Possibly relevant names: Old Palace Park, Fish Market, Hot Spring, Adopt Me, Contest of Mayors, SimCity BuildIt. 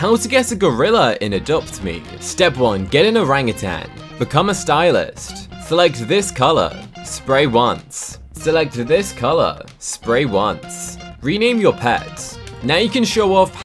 How to get a gorilla in Adopt Me. Step 1. Get an orangutan. Become a stylist. Select this color. Spray once. Select this color. Spray once. Rename your pet. Now you can show off